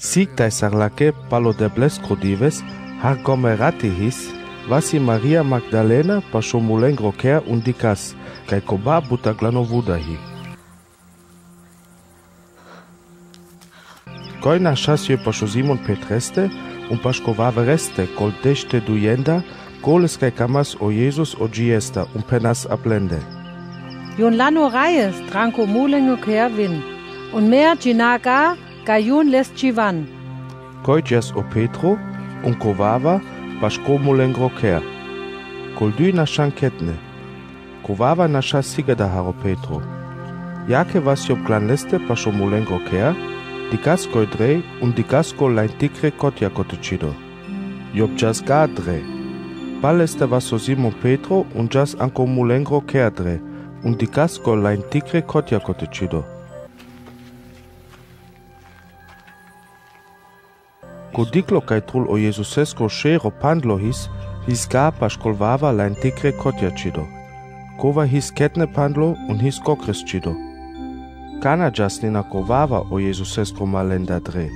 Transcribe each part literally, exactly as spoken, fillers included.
Σίκταισαρλακέ παλοδεμπλές κροδίβες, χαρκομεράτηχης, Vasi Maria Magdalena pa šomulen groker und dikas, kaj koba buta glano vudahi. Koj na šasje pa šo Simon Petreste un pa škovave reste, kol dešte dujenda, goles kaj kamas o Jesus odžiesta un penas aplende. Jun lano rajes dranko mulen groker vin, un mea džinaga kaj jun les dživan. Koj džas o Petro un kovava, Paškomulen groker, koldu našan ketne, kovava naša sigada haro Petro. Jake vas job glaneste pašomulen groker, dikasko drej um dikasko lajn tikre kotja kotičido. Job jas ga drej. Paleste vas o Simon Petro um jas ankomulen groker drej, um dikasko lajn tikre kotja kotičido. Ko diklo kaj trul o Jezusesko šero pandlo his, his ga pa školvava lajn tikre kotjačido. Kova his ketne pandlo un his kokresčido. Kana džasnina kovava o Jezusesko malenda dre.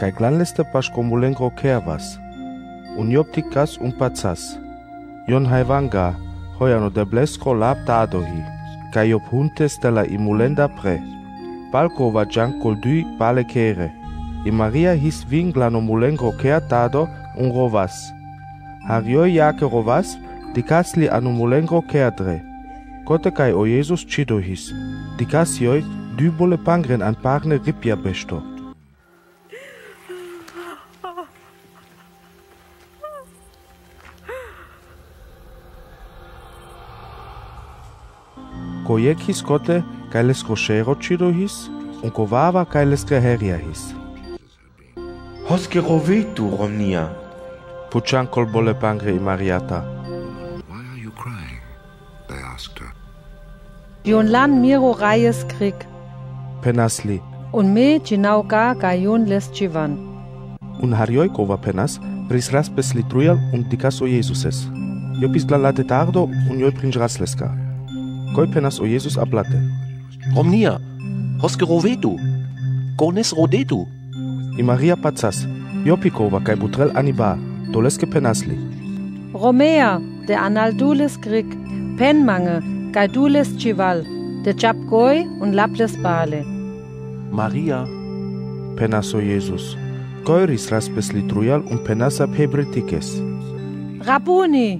Kaj glanleste pa škomulen groker vas. Un job tikas un pacas. Jon hajvanga, hojano deblesko lab dadohi. Kaj job huntes tela imulenda pre. Palkova džan kolduj pale kere. I Maria his vinglano mulen groker tado un rovas. Harjo jake rovas, dikasli anu mulen groker dre. Kote kaj o Jesus čido his, dikas joj dubole pangren an parne ripja besto. Ko jek his kote, kaj les grošero čido his, un kovava kaj les greherja his. Hoske rovetu Romnia. Pučan kol bole pangre i Mariata. Why are you crying? They asked her. Jon lan miro rajes krig. Penasli. Un me džinau ga ga jon les dživan. Un harjojkova penas prisras peslitruel un dikas o Jezuses. Jo pisla la detardo un joj prinjrasleska. Koj penas o Jezus ablate. Romnia. Hoske rovetu. Gones rodetu. I Maria pacas, Jopikova kaj butrel aniba, doleske penasli. Romea, de analdules grik, penmange, kaj dules džival, de džapgoj un lables bale. Maria, penaso Jesus, koj risras beslitrujal un penasa hebretikes. Rabuni,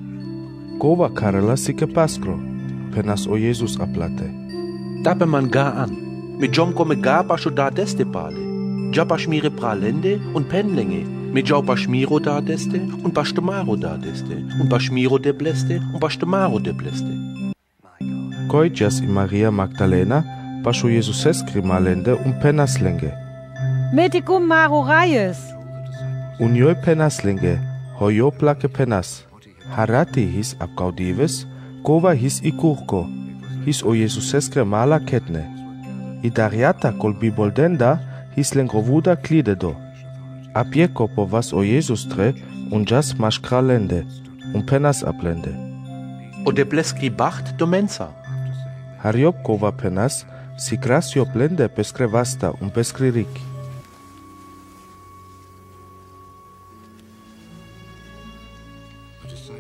kova karela sike paskro, penas o Jesus aplate. Tape man ga an, mi džom kome ga pa šo da deste bale. Ja pašmire pralende und penlenge, mit jau pašmiro dadeste und paštemaro dadeste, und pašmiro debleste und paštemaro debleste. Koj jas i Maria Magdalena pašu Jesuseskri malende und penaslenge. Meticum maro rajes. Un joj penaslenge, hojo plake penas. Harati his apgaudives, kova his i kurko, his o Jesuseskri mala ketne. I darjata kol biboldenda, his lengrovuda klidedo. Apjeko po vas o Jesus tre, un jas maškra lende, un penas aplende. O debleski bacht domensa. Harjopkova penas, si krasio plende peskre vasta, un peskri rik.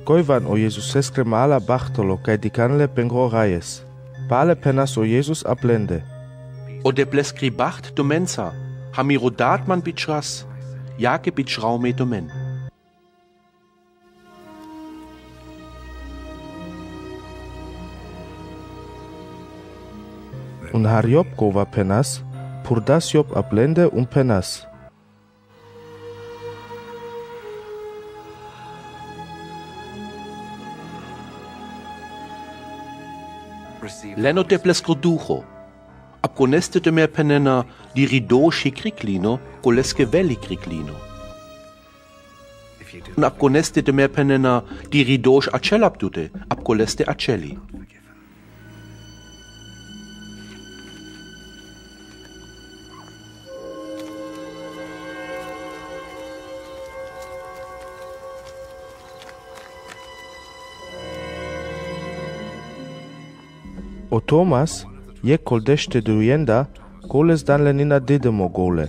Kojvan o Jesus eskre mala bachtolo, kaj dikanle pengro rajes. Pale penas o Jesus aplende. O debleskri bacht domensa. Hamiro datman bitschras, jake bitschraume domen. Un harjopkova penas, purdasjop aplende un penas. Leno deblesko duho. Απκονέστε το με πενένα διρυδόσι κρίκλινο, κολέσκε βέλη κρίκλινο. Απκονέστε το με πενένα διρυδόσι ατσέλαπτουτε, απκολέστε ατσέλι. Ο Τόμας je koldešte dujenda, koles dan lenina dedemo gole,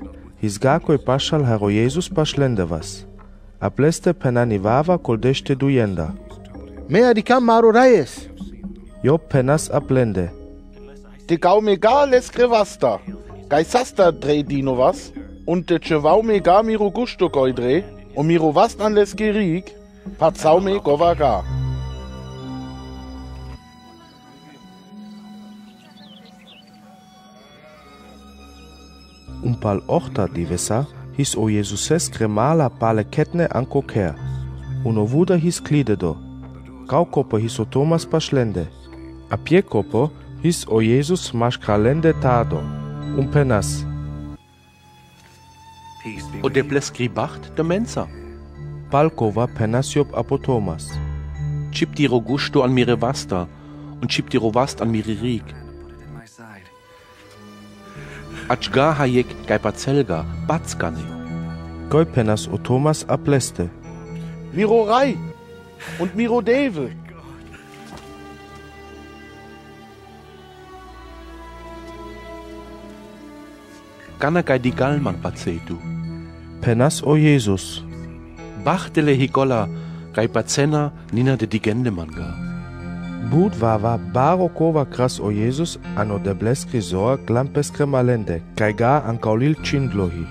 из гакој пашал харо Језус пашлендевас. А плесте пенани вава колдеште дуенда. Меа дикам маро рајес. Јо пенас апленде. Ти гау мега лес креваста. Гај саста дре диновас. Und de chevau mega miro gusto goidre, om miro vast an les gerig, patzau me govaga. Um pal ochta divesa, his o Jesuses kremala pale ketne anko ker, unovuda his klidedo, kaukopo his o Thomas paschlende, a piekopo his o Jesus maschkralende tado, um penas. O de plescribacht de mensa. Palkova penasiop apo Thomas. Chiptiro gusto an mire vasta und chiptiro vast an mire rig. Achga hajek gai pacelga, batskane. Goi penas o Thomas apleste. Miro rai und miro deve. Kana gai di galman pacetu. Penas o Jesus. Bachtele higola, gai pacena nina de digende manga. Bud vava barokova kras o Jesus ano de bleskri zoa glampeskre malende, gai ga ankaulil cindlohi.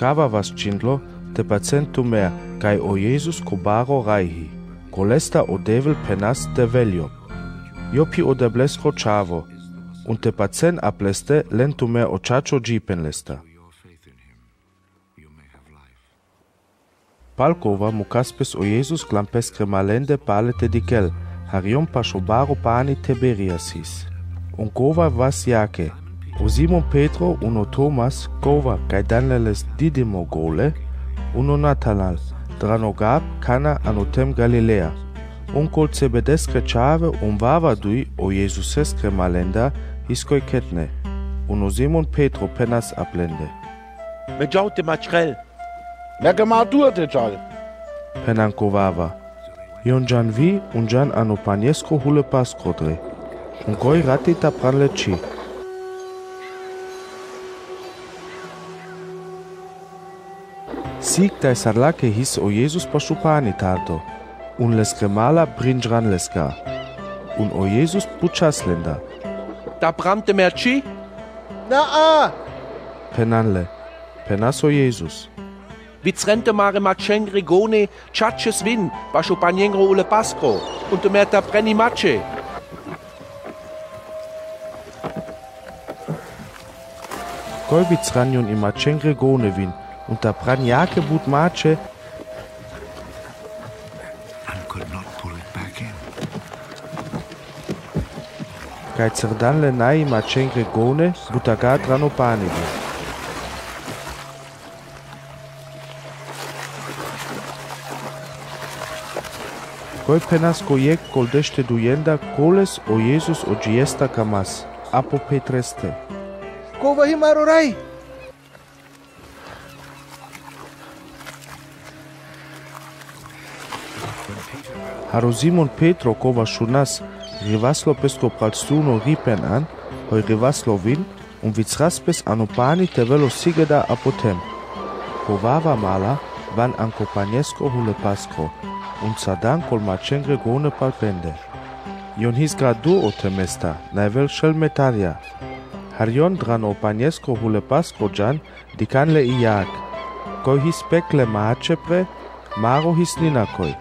Kava vas cindlo, te pacentu mer, gai o Jesus kobaro raihi. Kolesta o devil penas de veljo. Jopi o de bleskro chavo. Und te pacen apleste lentu mer o chacho džipen lesta. Palkova mu kaspes o Jesus glampeskre malende palete dikel, harion pašobaro pani Tiberiasis. Un kova vas jake, o Simon Petro uno Thomas kova kaj danleles didimo gole, uno Natanal, dranogab kana anotem Galilea. Un kol cebedeskre čave un vava duj o Jesuseskre malenda iskoj ketne, uno Simon Petro penas aplende. Međaute mačrel. Penankovava. Jon jan vi un jan ano panjesko hule paskodre. Un goj rati ta pranleči. Sik taj sarlake his o Jesus pašupani tarto. Un leskremala brinjran leska. Un o Jesus pučaslenda. Ta bramte merči? Naa! Penanle. Penas o Jesus. Vizrente mare machen rigone, chaches win, basho panjengro ule pasco, und merta preni mache. Gol vizranjon i machen rigone win, und da pranjake but mache. Kaj crdanle naj machen rigone, butaga dranopanegi. Goi penas kojek koldešte dujenda koles o Jesus odžiesta kamas, apo petreste. Kova himaro rai! Haro Simon Petro kova šunas, rivaslo pesko pralstuno ripen an, hoj rivaslo vin, um vizraspes anopani te velo sigeda apotem. Kovava mala, van anko panjesko hule pasko. Un sadan kol machen regone palpende. Jon his gradu o temesta, najvel šel metarja. Harjon dran o panjesko hule pasko džan, dikanle i jak. Koj his pekle mače pre, maro his ninakoj.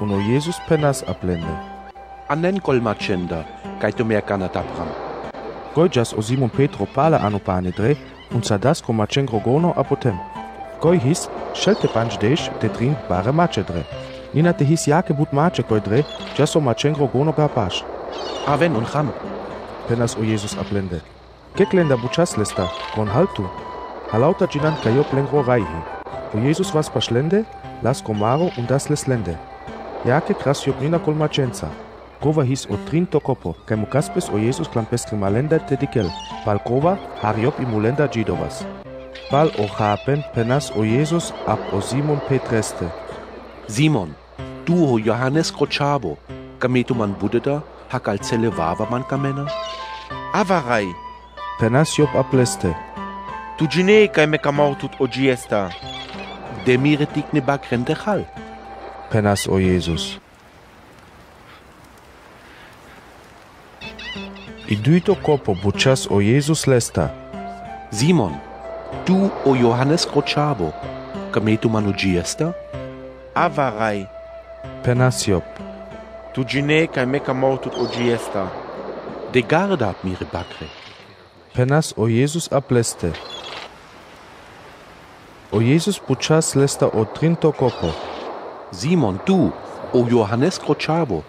Un o Jesus penas aplende. Anen kol machenda, kaj to mer kana tapram. Koj jas o Simon Petro pala anopani dre, un sadas ko machen rogono apotem. Koj his, šelte panč deš, te drink bare mače dre. Nina te his jake but mače koj dre, časo machen rogono ga paš. Aven un ham. Penas o Jesus aplende. Keklenda bučas lesta, kon haltu. Halauta džinan kajo plengro raihi. O Jesus vas pašlende, las komaro un das leslende. Jake kras jo nina kol mačenca. Kova his o trin to kopo, kaj mu kaspes o Jesus klampeskri malenda te dikel. Pal kova harjop imulenda džidovas. Pal o hapen penas o Jesus ap o Simon Petreste. Simon, duo Johannes Krochavo, kametuman budeda, hakalcele vava man kamena. Avarai, penasiop apleste. Tu džinejka ime kamor tut odžiesta. Demire tikne bakren dechal. Penas o Jezus. I duito kopo bučas o Jezus lesta. Simon, tu o Johannes kročabo. Kametu manu džiesta? Avaraj. Penas jop. Tu džinejka ime kamor tut odžiesta. De garda mire bakre. Penas o Jezus apleste. O Jezus počas lesta o trinto kopo. Simon, tu, o Johannes kročabo.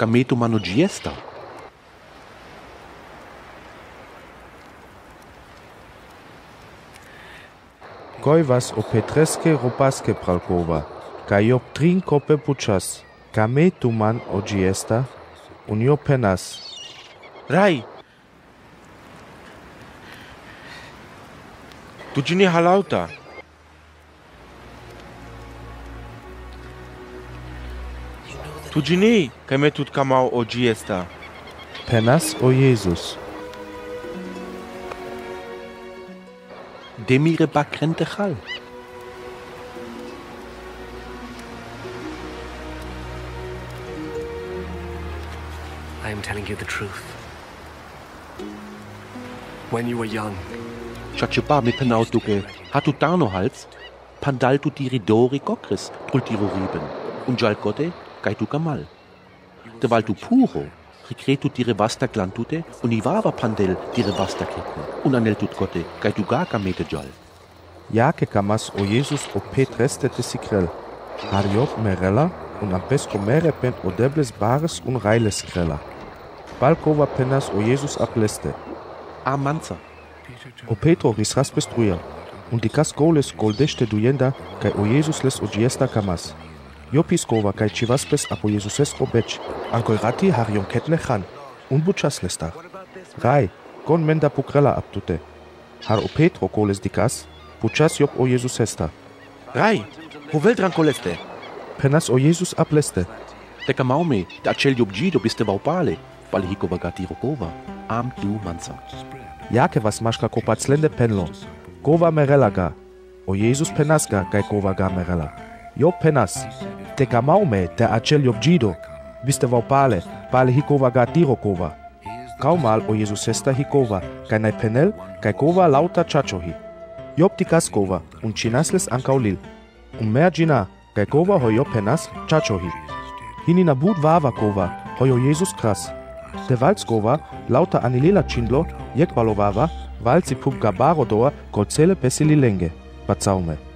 Kametu manu džiesta. Koj vas o Petreske ropaske pralkova, kaj jo trin kope počas, kametu man o džiesta, unjo penas. Raj! Tu džini halauta. Tu džini, kaj me tut kamao o džiesta. Penas o Jezus. Demire bakrente hal. I am telling you the truth. When you were young, Čačeba mi penau duge, hatu tano hals, pandal tu tiri dori kokris, trultiru riben, un jalkote, kai tu kamal. Te val tu puro, rikretu tire vasta glantute, un ivava pandel tire vasta kekne, un anel tut kote, kai tu gaka mete jal. Jake kamas o Jesus o Petreste te sikrel, harjop merela, un ampesko merepen o debles bares un railes krela. Balkova penas o Jesus apleste. Amanza. O Petro risras pestruja, un dikas goles goldešte dujenda, kaj o Jesus les odjesta kamas. Jopiskova kaj chivaspes apo Jesuses obeč, ankoirati harjon ketne khan, un bučas lesta. Raj, kon menda pukrela aptute. Har o Petro goles dikas, bučas jop o Jesusesta. Raj, ho veldran koleste. Penas o Jesus apleste. Teka maumi, da čel jop džido biste vaupale, valhikova gati rokova, am du manca. Jake vas maška kopaclende penlo. Kova merela ga. O Jesus penas ga, kaj kova ga merela. Jo penas. Teka maume, te ačel jobdžido. Viste vaupale, pale hikova ga tiro kova. Kaumal o Jesus sesta hikova, kaj naj penel, kaj kova lauta čačohi. Job tikas kova, un činasles ankaulil. Un mer džina, kaj kova hojo penas čačohi. Hini nabud vava kova, hojo Jesus kras. Te valskova, lauta anilila čindlo, jekvalovava, valci pubga barodoa, kol cele pesili lenge, pa caume.